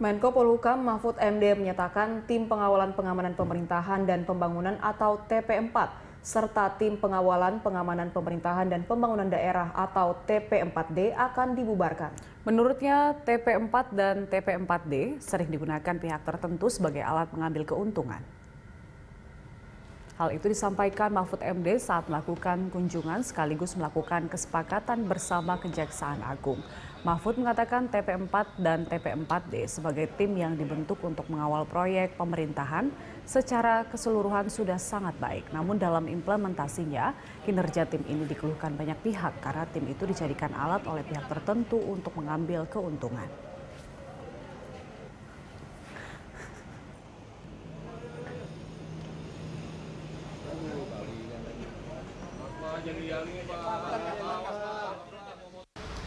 Menko Polhukam Mahfud MD menyatakan Tim Pengawalan Pengamanan Pemerintahan dan Pembangunan atau TP4 serta Tim Pengawalan Pengamanan Pemerintahan dan Pembangunan Daerah atau TP4D akan dibubarkan. Menurutnya TP4 dan TP4D sering digunakan pihak tertentu sebagai alat mengambil keuntungan. Hal itu disampaikan Mahfud MD saat melakukan kunjungan sekaligus melakukan kesepakatan bersama Kejaksaan Agung. Mahfud mengatakan TP4 dan TP4D sebagai tim yang dibentuk untuk mengawal proyek pemerintahan secara keseluruhan sudah sangat baik. Namun dalam implementasinya, kinerja tim ini dikeluhkan banyak pihak karena tim itu dijadikan alat oleh pihak tertentu untuk mengambil keuntungan.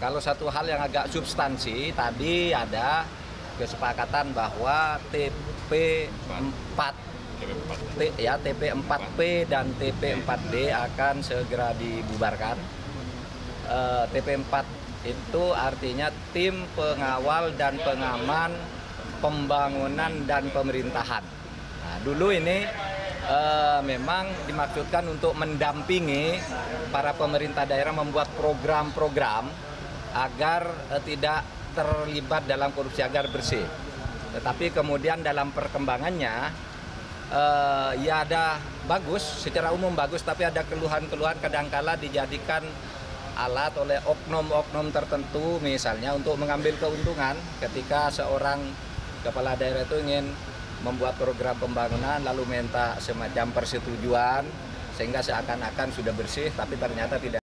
Kalau satu hal yang agak substansi, tadi ada kesepakatan bahwa TP4P dan TP4D akan segera dibubarkan. TP4 itu artinya Tim Pengawal dan Pengaman Pembangunan dan Pemerintahan. Nah, dulu ini memang dimaksudkan untuk mendampingi para pemerintah daerah membuat program-program agar tidak terlibat dalam korupsi, agar bersih. Tetapi kemudian dalam perkembangannya ya ada bagus, secara umum bagus, tapi ada keluhan-keluhan kadangkala dijadikan alat oleh oknum-oknum tertentu, misalnya untuk mengambil keuntungan ketika seorang kepala daerah itu ingin membuat program pembangunan lalu minta semacam persetujuan sehingga seakan-akan sudah bersih tapi ternyata tidak.